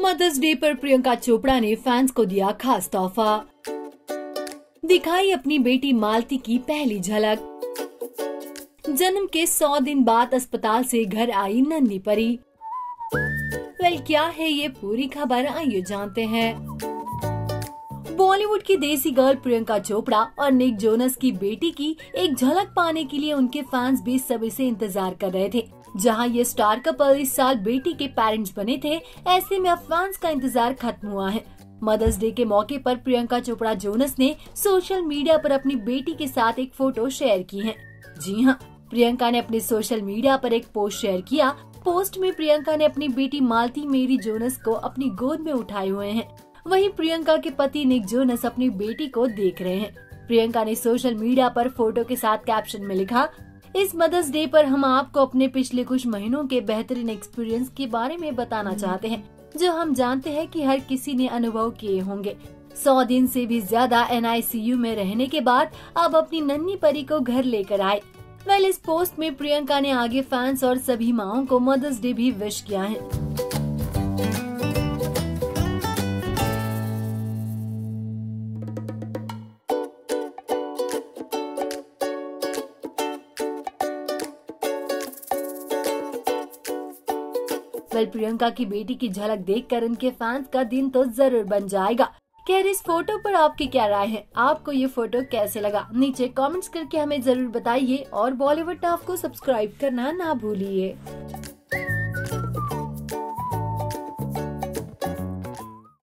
Mother's day पर प्रियंका चोपड़ा ने fans को दिया खास तोहफा, दिखाई अपनी बेटी मालती की पहली झलक। जन्म के 100 दिन बाद अस्पताल से घर आई नन्ही परी। वेल, क्या है ये पूरी खबर, आइए जानते हैं। बॉलीवुड की देसी गर्ल प्रियंका चोपड़ा और निक जोनस की बेटी की एक झलक पाने के लिए उनके फैंस भी सभी से इंतजार कर रहे थे। जहां ये स्टार कपल इस साल बेटी के पेरेंट्स बने थे, ऐसे में अब फैंस का इंतजार खत्म हुआ है। मदर्स डे के मौके पर प्रियंका चोपड़ा जोनस ने सोशल मीडिया पर अपनी बेटी के साथ एक फोटो शेयर की है। जी हाँ, प्रियंका ने अपने सोशल मीडिया पर एक पोस्ट शेयर किया। पोस्ट में प्रियंका ने अपनी बेटी मालती मेरी जोनस को अपनी गोद में उठाए हुए हैं। वहीं प्रियंका के पति निक जोनस अपनी बेटी को देख रहे हैं। प्रियंका ने सोशल मीडिया पर फोटो के साथ कैप्शन में लिखा, इस मदर्स डे पर हम आपको अपने पिछले कुछ महीनों के बेहतरीन एक्सपीरियंस के बारे में बताना चाहते हैं, जो हम जानते हैं कि हर किसी ने अनुभव किए होंगे। 100 दिन से भी ज्यादा NICU में रहने के बाद अब अपनी नन्ही परी को घर लेकर आए। वेल, इस पोस्ट में प्रियंका ने आगे फैंस और सभी माओं को मदर्स डे भी विश किया है। प्रियंका की बेटी की झलक देखकर उनके फैंस का दिन तो जरूर बन जाएगा। खैर, इस फोटो पर आपकी क्या राय है? आपको ये फोटो कैसे लगा? नीचे कमेंट्स करके हमें जरूर बताइए और बॉलीवुड टॉप को सब्सक्राइब करना ना भूलिए।